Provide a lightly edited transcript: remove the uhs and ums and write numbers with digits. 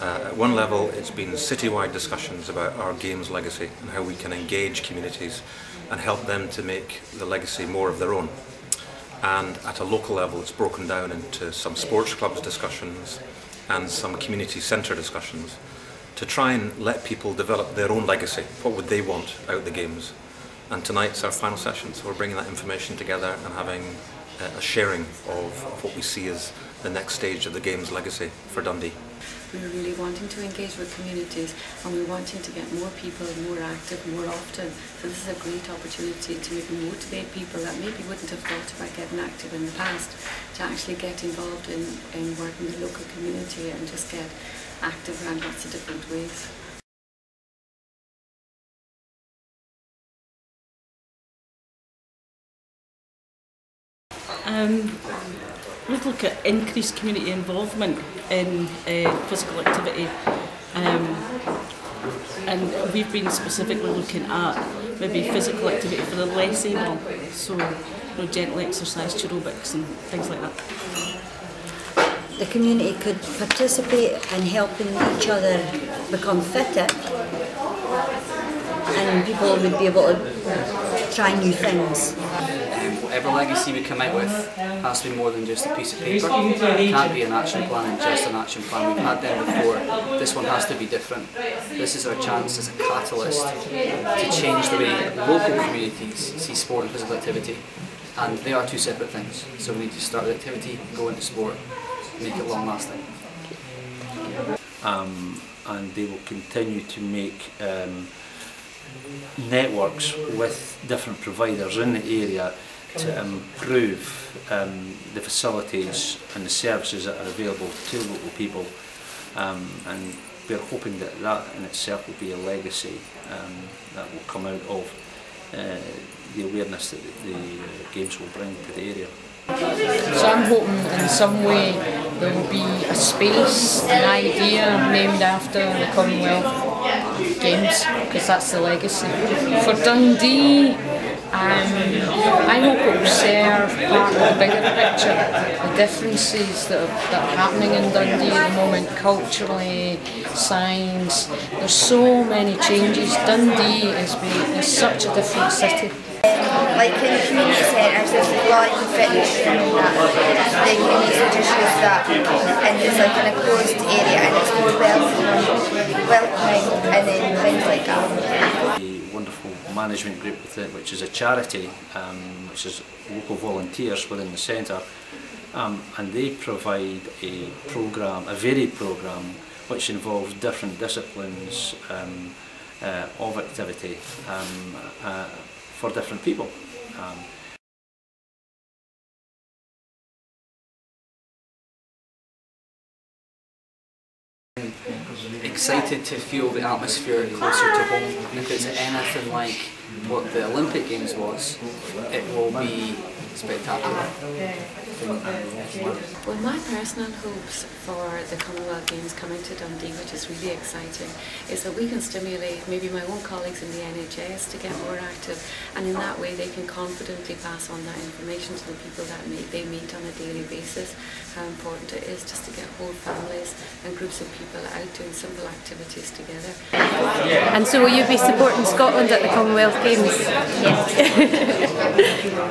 At one level, it's been citywide discussions about our games legacy and how we can engage communities and help them to make the legacy more of their own. And at a local level, it's broken down into some sports clubs discussions and some community centre discussions to try and let people develop their own legacy. What would they want out of the games? And tonight's our final session, so we're bringing that information together and having a sharing of what we see as the next stage of the game's legacy for Dundee. We're really wanting to engage with communities, and we're wanting to get more people more active more often. So this is a great opportunity to maybe motivate people that maybe wouldn't have thought about getting active in the past to actually get involved in working the local community and just get active around lots of different ways. We'd look at increased community involvement in physical activity, and we've been specifically looking at maybe physical activity for the less able, so gentle exercise, aerobics and things like that. The community could participate in helping each other become fitter, and people would be able to try new things. Whatever legacy we come out with has to be more than just a piece of paper. It can't be an action plan and just an action plan. We've had them before. This one has to be different. This is our chance as a catalyst to change the way local communities see sport and physical activity. And they are two separate things. So we need to start with activity, go into sport, make it long lasting. And they will continue to make networks with different providers in the area to improve the facilities and the services that are available to local people, and we're hoping that that in itself will be a legacy that will come out of the awareness that the games will bring to the area. So I'm hoping in some way there will be a space, an idea named after the Commonwealth Games, because that's the legacy. For Dundee, I hope it will serve part of the bigger picture, the differences that are happening in Dundee at the moment, culturally, science. There's so many changes. Dundee is such a different city. Like in the community centres, there's a lot of fitness and that. The community centre shows that, and it's like in a closed area and it's more welcoming and then things like that. A wonderful management group with it, which is a charity, which is local volunteers within the centre, and they provide a programme, a varied programme, which involves different disciplines of activity for different people. Excited to feel the atmosphere closer to home, and if it's anything like what the Olympic Games was, it will be spectacular. Well, my personal hopes for the Commonwealth Games coming to Dundee, which is really exciting, is that we can stimulate maybe my own colleagues in the NHS to get more active, and in that way they can confidently pass on that information to the people that they meet on a daily basis, how important it is just to get whole families and groups of people out doing simple activities together. And so will you be supporting Scotland at the Commonwealth Games? Yes.